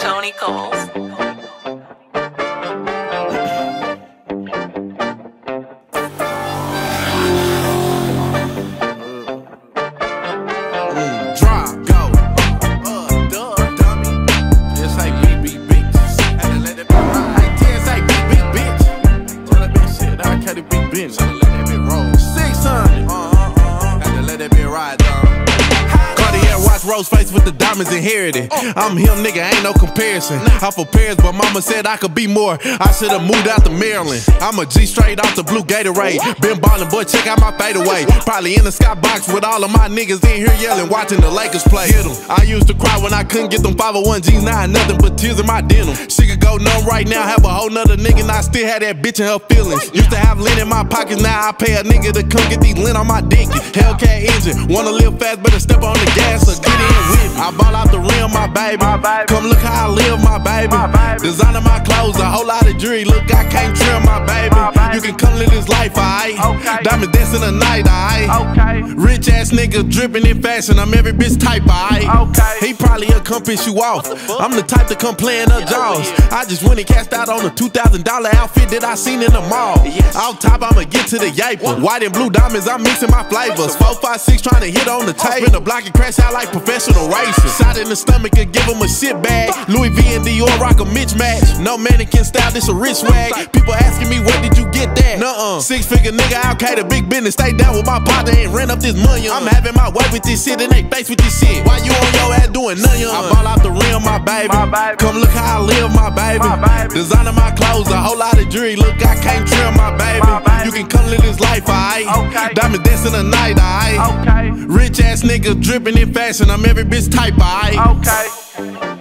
Tony Coles. Rose face with the diamonds inherited. I'm him, nigga, ain't no comparison. I'm from Paris, but mama said I could be more. I should've moved out to Maryland. I'm a G straight off the blue Gatorade. Been ballin', boy, check out my fadeaway. Probably in the skybox with all of my niggas in here yelling, watching the Lakers play. Hit 'em. I used to cry when I couldn't get them 501 G's. Now I had nothing but tears in my denim. She could go numb right now, have a whole nother nigga, and I still had that bitch in her feelings. Used to have lint in my pockets, now I pay a nigga to come get these lint on my dick. Hellcat engine, wanna live fast, better step on the gas or get I ball out the rim, my baby. Come look how I live, my baby. Designing my clothes, a whole lot of jewelry. Look, I can't trim, my baby. You can come live this life, alright? Okay. Diamonds dancing the night, alright? Okay. Rich ass nigga dripping in fashion. I'm every bitch type, alright? Okay. He probably will come piss you off. I'm the type to come playing her jaws. I just went and cashed out on a $2,000 outfit that I seen in the mall. Yes. Off top, I'ma get to the yaper. White and blue diamonds, I'm mixing my flavors. 4, 5, 6, trying to hit on the tape. Spin the block and crash out like professional racers. Shot in the stomach could give him a shit bag. Louis V and Dior rock a mismatch. No mannequin style, this a rich swag. People asking me, where did you get that? Nuh-uh. 6-figure nigga, I'll cater big business. Stay down with my partner and ran up this money. I'm having my way with this shit and they face with this shit. Why you on your ass doing nothing? I ball out the rim, my baby. Come look how I live, my baby. Designing my clothes, a whole lot of jewelry. Look, I can't trim, my baby. You can come live this life, alright? Okay. Diamonds dancing the night, alright? Okay. Rich ass nigga dripping in fashion. I'm every bitch type, alright? Okay.